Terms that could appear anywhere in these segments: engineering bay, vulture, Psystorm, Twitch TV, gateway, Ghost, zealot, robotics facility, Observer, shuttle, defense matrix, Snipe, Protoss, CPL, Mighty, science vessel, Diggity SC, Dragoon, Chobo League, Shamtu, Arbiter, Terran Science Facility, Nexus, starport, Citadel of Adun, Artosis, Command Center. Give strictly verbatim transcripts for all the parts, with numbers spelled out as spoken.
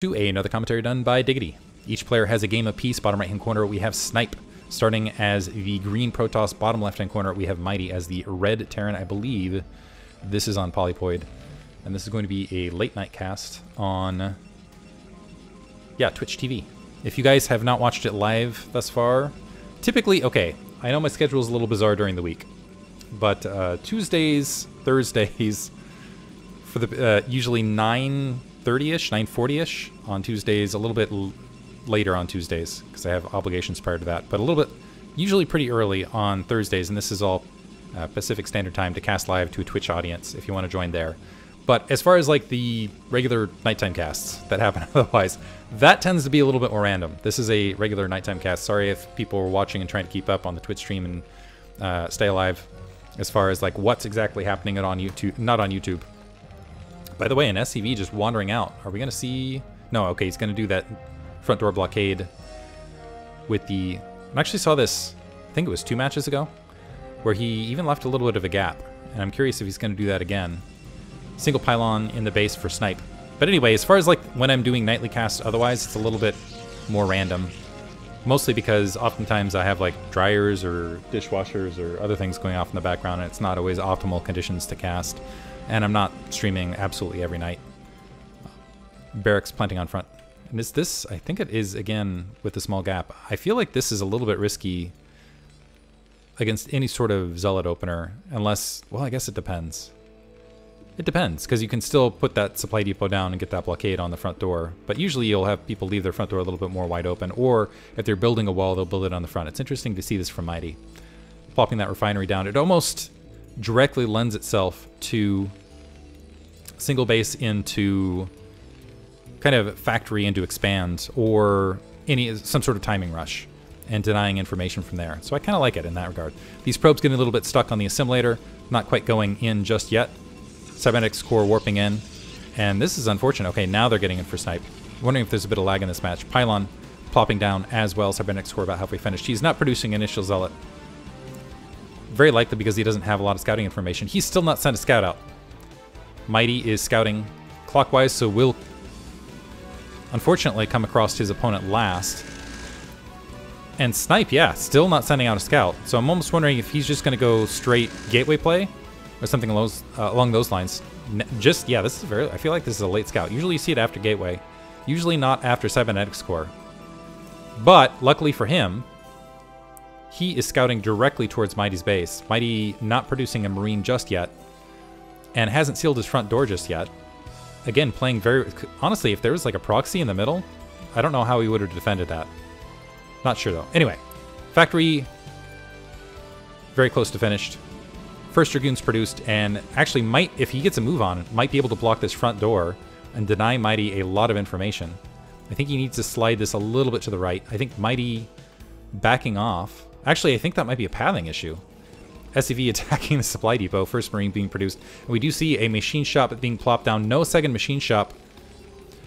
to a, another commentary done by Diggity. Each player has a game apiece. Bottom right hand corner, we have Snipe, starting as the green Protoss. Bottom left hand corner, we have Mighty as the red Terran. I believe this is on Polypoid. And this is going to be a late night cast on, yeah, Twitch T V. If you guys have not watched it live thus far, typically, okay, I know my schedule is a little bizarre during the week, but uh, Tuesdays, Thursdays, for the uh, usually nine thirty-ish, nine forty-ish on Tuesdays, a little bit l later on Tuesdays, because I have obligations prior to that, but a little bit, usually pretty early on Thursdays, and this is all uh, Pacific Standard Time to cast live to a Twitch audience if you want to join there. But as far as like the regular nighttime casts that happen otherwise, that tends to be a little bit more random. This is a regular nighttime cast. Sorry if people were watching and trying to keep up on the Twitch stream and uh, stay alive as far as like what's exactly happening on YouTube, not on YouTube. By the way, an S C V just wandering out. Are we gonna see? No, okay, he's gonna do that front door blockade with the, I actually saw this, I think it was two matches ago, where he even left a little bit of a gap. And I'm curious if he's gonna do that again. Single pylon in the base for Snipe. But anyway, as far as like when I'm doing nightly casts otherwise, it's a little bit more random. Mostly because oftentimes I have like dryers or dishwashers or other things going off in the background, and it's not always optimal conditions to cast. And I'm not streaming absolutely every night. Barracks planting on front. And is this, I think it is again with a small gap. I feel like this is a little bit risky against any sort of zealot opener, unless, well, I guess it depends. It depends, because you can still put that supply depot down and get that blockade on the front door. But usually you'll have people leave their front door a little bit more wide open, or if they're building a wall, they'll build it on the front. It's interesting to see this from Mighty. Plopping that refinery down, it almost directly lends itself to single base into kind of factory into expand, or any some sort of timing rush, and denying information from there. So I kind of like it in that regard. These probes getting a little bit stuck on the assimilator, not quite going in just yet. Cybernetics core warping in, and this is unfortunate. Okay, now they're getting in for Snipe. I'm wondering if there's a bit of lag in this match. Pylon plopping down as well. Cybernetics core about halfway finished. He's not producing initial zealot. Very likely because he doesn't have a lot of scouting information. He's still not sent a scout out. Mighty is scouting clockwise, so will unfortunately come across his opponent last. And Snipe, yeah, still not sending out a scout. So I'm almost wondering if he's just going to go straight gateway play, or something along those, uh, along those lines. Just, yeah, this is very, I feel like this is a late scout. Usually you see it after Gateway. Usually not after Cybernetics Core. But, luckily for him, he is scouting directly towards Mighty's base. Mighty not producing a Marine just yet, and hasn't sealed his front door just yet. Again, playing very, honestly, if there was like a proxy in the middle, I don't know how he would have defended that. Not sure though. Anyway, Factory, very close to finished. First Dragoon's produced, and actually might, if he gets a move on, might be able to block this front door and deny Mighty a lot of information. I think he needs to slide this a little bit to the right. I think Mighty backing off. Actually, I think that might be a pathing issue. S C V attacking the supply depot, first Marine being produced. And we do see a machine shop being plopped down. No second machine shop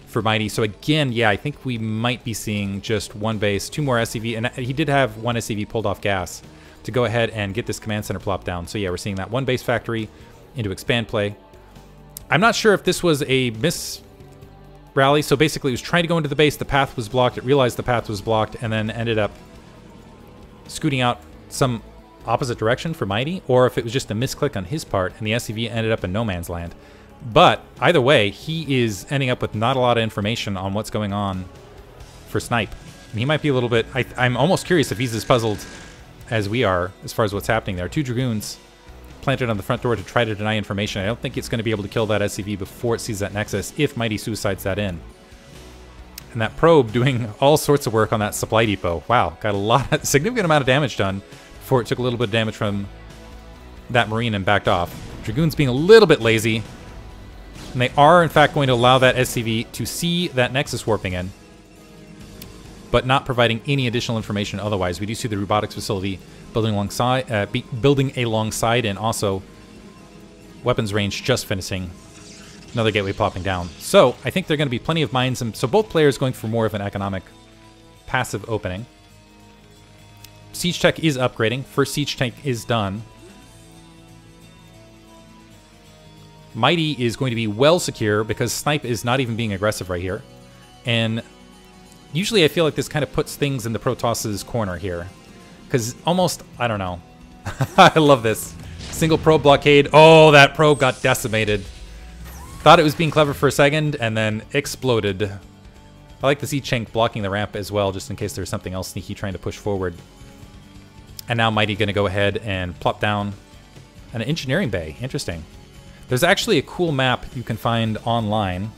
for Mighty. So again, yeah, I think we might be seeing just one base, two more S C V, and he did have one S C V pulled off gas to go ahead and get this command center plop down. So yeah, we're seeing that one base factory into expand play. I'm not sure if this was a miss rally. So basically it was trying to go into the base, the path was blocked, it realized the path was blocked, and then ended up scooting out some opposite direction for Mighty, or if it was just a misclick on his part and the S C V ended up in no man's land. But either way, he is ending up with not a lot of information on what's going on for Snipe. And he might be a little bit, I, I'm almost curious if he's as puzzled as we are, as far as what's happening there. Two Dragoons planted on the front door to try to deny information. I don't think it's going to be able to kill that S C V before it sees that Nexus, if Mighty suicides that in. And that probe doing all sorts of work on that supply depot. Wow, got a lot, of, significant amount of damage done before it took a little bit of damage from that Marine and backed off. Dragoons being a little bit lazy, and they are in fact going to allow that S C V to see that Nexus warping in, but not providing any additional information otherwise. We do see the robotics facility building alongside, uh, be building alongside, and also weapons range just finishing. Another gateway plopping down. So I think there are going to be plenty of mines, and so both players going for more of an economic passive opening. Siege tech is upgrading. First siege tank is done. Mighty is going to be well secure because Snipe is not even being aggressive right here. And usually I feel like this kind of puts things in the Protoss's corner here. Because almost, I don't know. I love this. Single probe blockade. Oh, that probe got decimated. Thought it was being clever for a second and then exploded. I like the siege tank blocking the ramp as well, just in case there's something else sneaky trying to push forward. And now Mighty going to go ahead and plop down an engineering bay. Interesting. There's actually a cool map you can find online.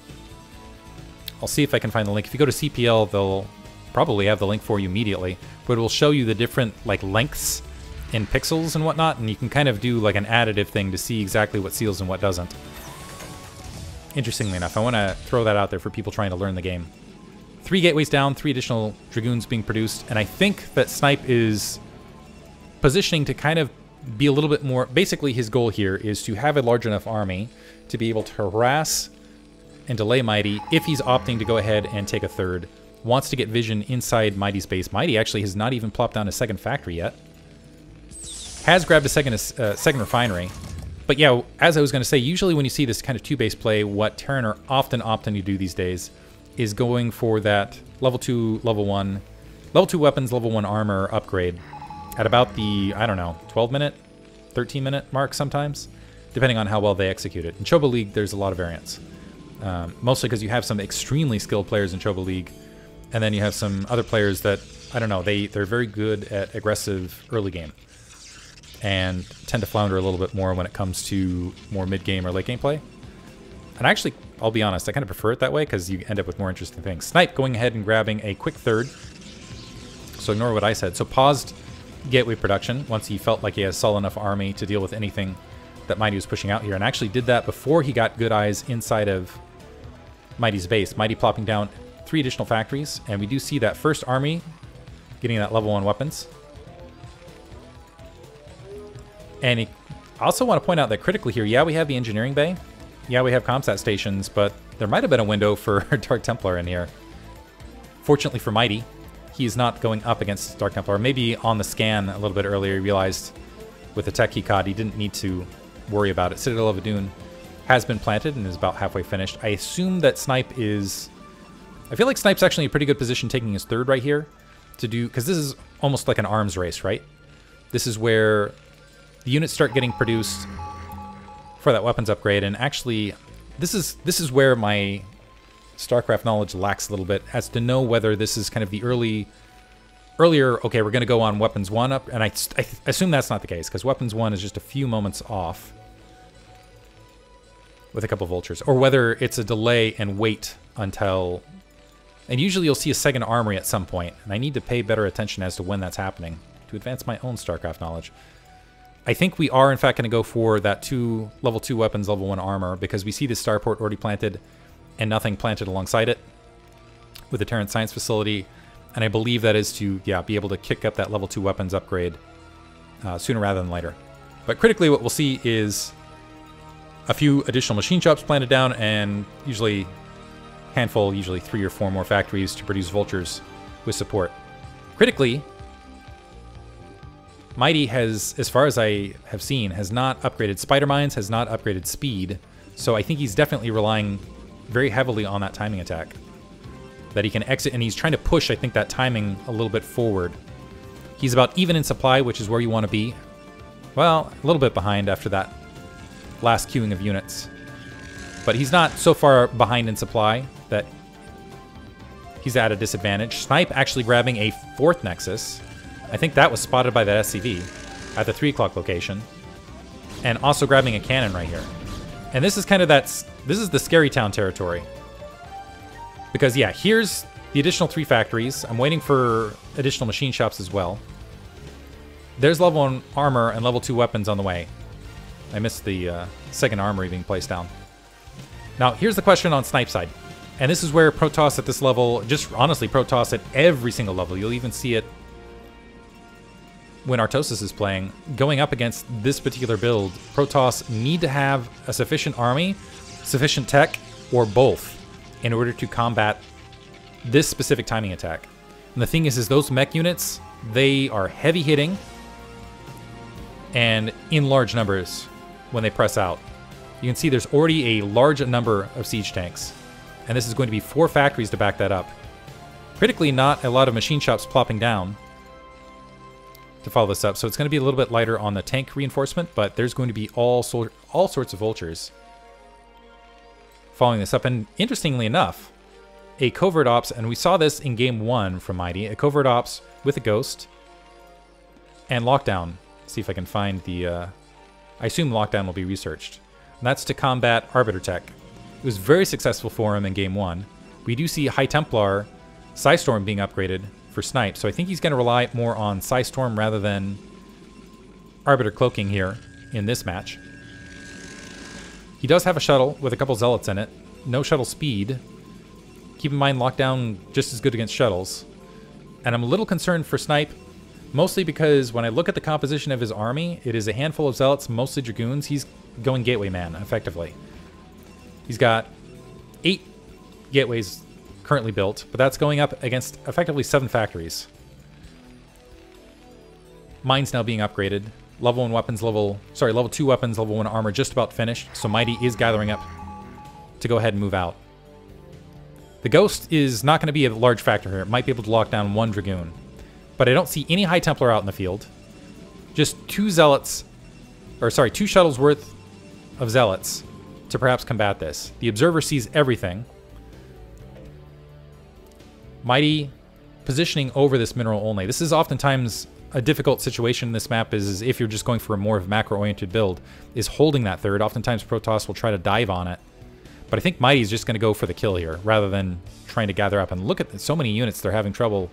I'll see if I can find the link. If you go to C P L, they'll probably have the link for you immediately. But it will show you the different like lengths in pixels and whatnot, and you can kind of do like an additive thing to see exactly what seals and what doesn't. Interestingly enough, I want to throw that out there for people trying to learn the game. Three gateways down, three additional Dragoons being produced, and I think that Snipe is positioning to kind of be a little bit more... Basically, his goal here is to have a large enough army to be able to harass and delay Mighty if he's opting to go ahead and take a third. Wants to get vision inside Mighty's base. Mighty actually has not even plopped down a second factory yet. Has grabbed a second, uh, second refinery. But yeah, as I was going to say, usually when you see this kind of two-base play, what Terran are often opting to do these days is going for that level two, level one, level two weapons, level one armor upgrade at about the, I don't know, twelve minute, thirteen minute mark sometimes, depending on how well they execute it. In Chobo League, there's a lot of variance. Um, mostly because you have some extremely skilled players in Chobo League, and then you have some other players that, I don't know, they, they're very good at aggressive early game and tend to flounder a little bit more when it comes to more mid-game or late-game play. And actually, I'll be honest, I kind of prefer it that way because you end up with more interesting things. Snipe going ahead and grabbing a quick third. So ignore what I said. So paused gateway production once he felt like he had a solid enough army to deal with anything that Mighty was pushing out here. And actually did that before he got good eyes inside of Mighty's base. Mighty plopping down three additional factories. And we do see that first army getting that level one weapons. And I also want to point out that critically here, yeah, we have the engineering bay. Yeah, we have comsat stations, but there might have been a window for Dark Templar in here. Fortunately for Mighty, he is not going up against Dark Templar. Maybe on the scan a little bit earlier, he realized with the tech he caught, he didn't need to worry about it. Citadel of Adun has been planted and is about halfway finished. I assume that Snipe is... I feel like Snipe's actually in a pretty good position taking his third right here to do... Because this is almost like an arms race, right? This is where the units start getting produced for that weapons upgrade, and actually this is this is where my StarCraft knowledge lacks a little bit as to know whether this is kind of the early earlier okay, we're going to go on weapons one up, and I, I assume that's not the case because weapons one is just a few moments off with a couple vultures, or whether it's a delay and wait until, and usually you'll see a second armory at some point, and I need to pay better attention as to when that's happening to advance my own StarCraft knowledge. I think we are, in fact, going to go for that two level two weapons, level one armor, because we see the starport already planted and nothing planted alongside it with the Terran Science Facility. And I believe that is to, yeah, be able to kick up that level two weapons upgrade uh, sooner rather than later. But critically, what we'll see is a few additional machine shops planted down and usually a handful, usually three or four more factories to produce vultures with support. Critically, Mighty has, as far as I have seen, has not upgraded spider mines, has not upgraded speed, so I think he's definitely relying very heavily on that timing attack. That he can exit, and he's trying to push, I think, that timing a little bit forward. He's about even in supply, which is where you want to be. Well, a little bit behind after that last queuing of units. But he's not so far behind in supply that he's at a disadvantage. Snipe actually grabbing a fourth Nexus. I think that was spotted by that S C V at the three o'clock location. And also grabbing a cannon right here. And this is kind of that... This is the Scary Town territory. Because, yeah, here's the additional three factories. I'm waiting for additional machine shops as well. There's level one armor and level two weapons on the way. I missed the uh, second armory being placed down. Now, here's the question on Snipe's side. And this is where Protoss at this level... Just, honestly, Protoss at every single level. You'll even see it when Artosis is playing, going up against this particular build, Protoss need to have a sufficient army, sufficient tech, or both in order to combat this specific timing attack. And the thing is, is those mech units, they are heavy hitting and in large numbers when they press out. You can see there's already a large number of siege tanks. and this is going to be four factories to back that up. Critically, not a lot of machine shops plopping down to follow this up, so it's going to be a little bit lighter on the tank reinforcement, but there's going to be all, so all sorts of vultures following this up. And interestingly enough, a covert ops, and we saw this in game one from Mighty, a covert ops with a ghost and lockdown. Let's see if I can find the... Uh, I assume lockdown will be researched. And that's to combat Arbiter tech. It was very successful for him in game one. We do see High Templar Psystorm being upgraded for Snipe, so I think he's going to rely more on Psystorm rather than Arbiter cloaking here in this match. He does have a shuttle with a couple zealots in it. No shuttle speed. Keep in mind, lockdown just as good against shuttles. And I'm a little concerned for Snipe, mostly because when I look at the composition of his army, it is a handful of zealots, mostly dragoons. He's going gateway man, effectively. He's got eight gateways currently built, but that's going up against effectively seven factories. Mines now being upgraded. Level one weapons, level... Sorry, level two weapons, level one armor just about finished, so Mighty is gathering up to go ahead and move out. The Ghost is not going to be a large factor here. It might be able to lock down one Dragoon. But I don't see any High Templar out in the field. Just two Zealots... Or sorry, two Shuttles worth of Zealots to perhaps combat this. The Observer sees everything. Mighty positioning over this mineral only. This is oftentimes a difficult situation in this map, is if you're just going for a more of macro-oriented build, is holding that third. Oftentimes Protoss will try to dive on it. But I think Mighty's just going to go for the kill here, rather than trying to gather up. And look at so many units, they're having trouble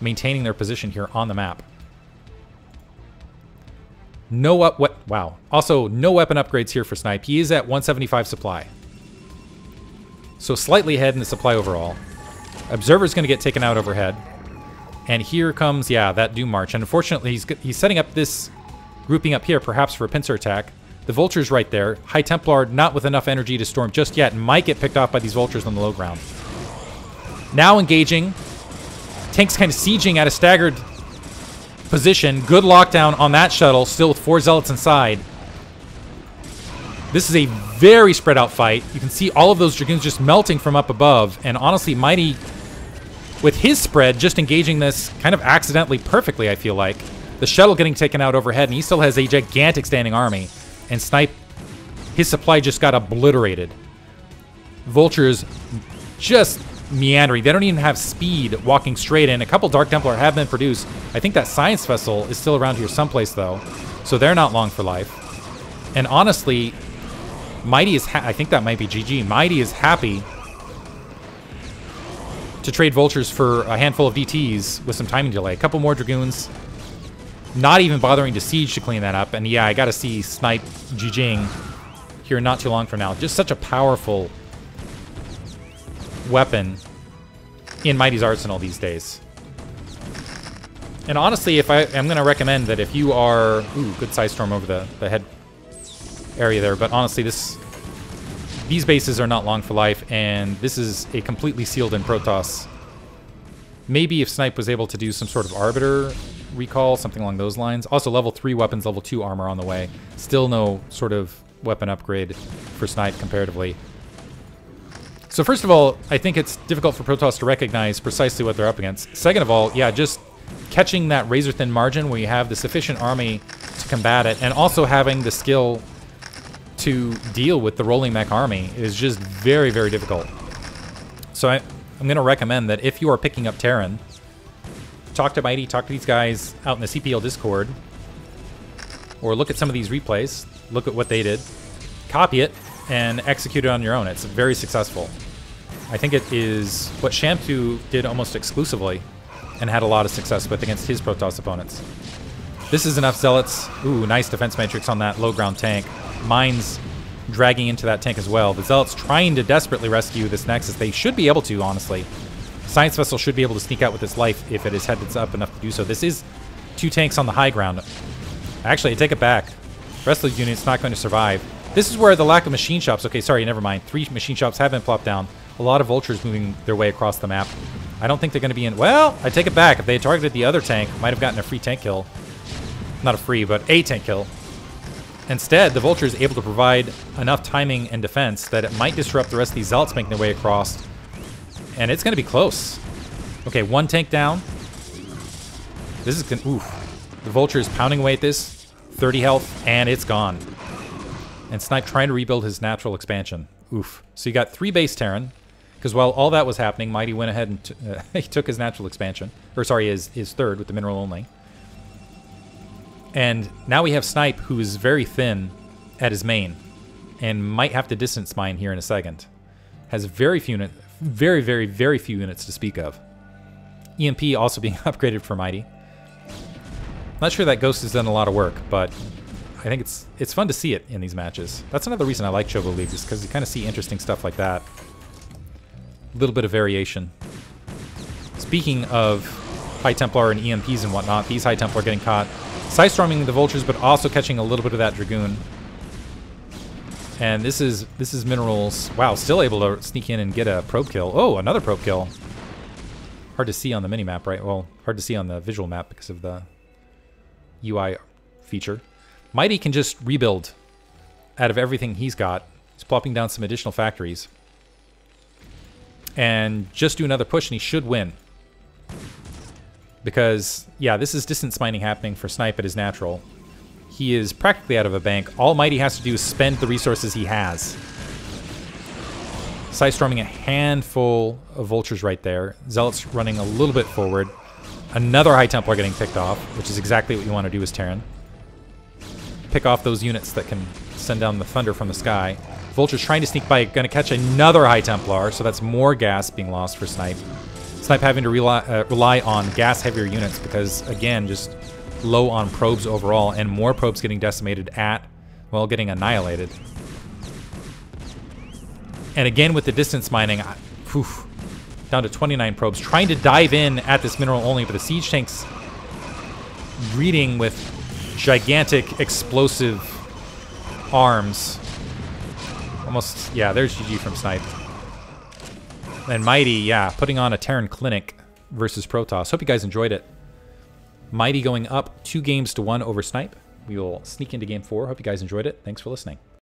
maintaining their position here on the map. No up... What? Wow. Also, no weapon upgrades here for Snipe. He is at one seventy-five supply. So slightly ahead in the supply overall. Observer's going to get taken out overhead. And here comes, yeah, that Doom March. And unfortunately, he's, he's setting up this grouping up here, perhaps for a pincer attack. The Vulture's right there. High Templar not with enough energy to storm just yet, and might get picked off by these Vultures on the low ground. Now engaging. Tank's kind of sieging at a staggered position. Good lockdown on that shuttle, still with four Zealots inside. This is a very spread out fight. You can see all of those Dragoons just melting from up above, and honestly, Mighty, with his spread, just engaging this kind of accidentally perfectly, I feel like. The shuttle getting taken out overhead, and he still has a gigantic standing army. And Snipe, his supply just got obliterated. Vultures just meandering. They don't even have speed walking straight in. A couple Dark Templar have been produced. I think that science vessel is still around here someplace, though. So they're not long for life. And honestly, Mighty is... Ha I think that might be G G. Mighty is happy to trade Vultures for a handful of D Ts with some timing delay. A couple more Dragoons. Not even bothering to siege to clean that up. And yeah, I gotta see Snipe GGing here not too long from now. Just such a powerful weapon in Mighty's arsenal these days. And honestly, if I am gonna recommend that if you are... Ooh, good Psystorm over the, the head area there. But honestly, this these bases are not long for life, and this is a completely sealed in Protoss. Maybe if Snipe was able to do some sort of Arbiter recall, something along those lines. Also, level three weapons, level two armor on the way. Still no sort of weapon upgrade for Snipe comparatively. So first of all, I think it's difficult for Protoss to recognize precisely what they're up against. Second of all, yeah, just catching that razor-thin margin where you have the sufficient army to combat it, and also having the skill to deal with the rolling mech army is just very, very difficult. So I, I'm going to recommend that if you are picking up Terran, talk to Mighty, talk to these guys out in the C P L Discord, or look at some of these replays, look at what they did, copy it, and execute it on your own. It's very successful. I think it is what Shamtu did almost exclusively and had a lot of success with against his Protoss opponents. This is enough Zealots. Ooh, nice defense matrix on that low ground tank. Mines dragging into that tank as well. The Zealots trying to desperately rescue this Nexus. They should be able to, honestly. Science Vessel should be able to sneak out with its life if it is headed up enough to do so. This is two tanks on the high ground. Actually, I take it back. The rest of the unit's not going to survive. This is where the lack of machine shops... Okay, sorry, never mind. Three machine shops have been plopped down. A lot of Vultures moving their way across the map. I don't think they're going to be in... Well, I take it back. If they had targeted the other tank, might have gotten a free tank kill. Not a free, but a tank kill. Instead, the Vulture is able to provide enough timing and defense that it might disrupt the rest of these Zealots making their way across. And it's going to be close. Okay, one tank down. This is going to... Oof. The Vulture is pounding away at this. thirty health, and it's gone. And Snipe trying to rebuild his natural expansion. Oof. So you got three base Terran. Because while all that was happening, Mighty went ahead and t uh, he took his natural expansion. Or sorry, his, his third with the mineral only. And now we have Snipe, who is very thin at his main, and might have to distance mine here in a second. Has very few units, very, very, very few units to speak of. E M P also being upgraded for Mighty. Not sure that Ghost has done a lot of work, but I think it's it's fun to see it in these matches. That's another reason I like Chobo League, is because you kind of see interesting stuff like that. A little bit of variation. Speaking of High Templar and E M Ps and whatnot, these High Templar are getting caught Psystorming the Vultures, but also catching a little bit of that Dragoon. And this is this is minerals. Wow, still able to sneak in and get a probe kill. Oh, another probe kill. Hard to see on the minimap, right? Well, hard to see on the visual map because of the U I feature. Mighty can just rebuild out of everything he's got. He's plopping down some additional factories. And just do another push, and he should win. Because, yeah, this is distance mining happening for Snipe at his natural. He is practically out of a bank. All Mighty has to do is spend the resources he has. Psystorming a handful of Vultures right there. Zealots running a little bit forward. Another High Templar getting picked off, which is exactly what you want to do as Terran. Pick off those units that can send down the thunder from the sky. Vulture's trying to sneak by, going to catch another High Templar, so that's more gas being lost for Snipe. Snipe having to rely, uh, rely on gas-heavier units because, again, just low on probes overall, and more probes getting decimated at, well, getting annihilated. And again, with the distance mining, I, poof, down to twenty-nine probes, trying to dive in at this mineral only, but the siege tank's reading with gigantic explosive arms. Almost, yeah, there's G G from Snipe. And Mighty, yeah, putting on a Terran clinic versus Protoss. Hope you guys enjoyed it. Mighty going up two games to one over Snipe. We will sneak into game four. Hope you guys enjoyed it. Thanks for listening.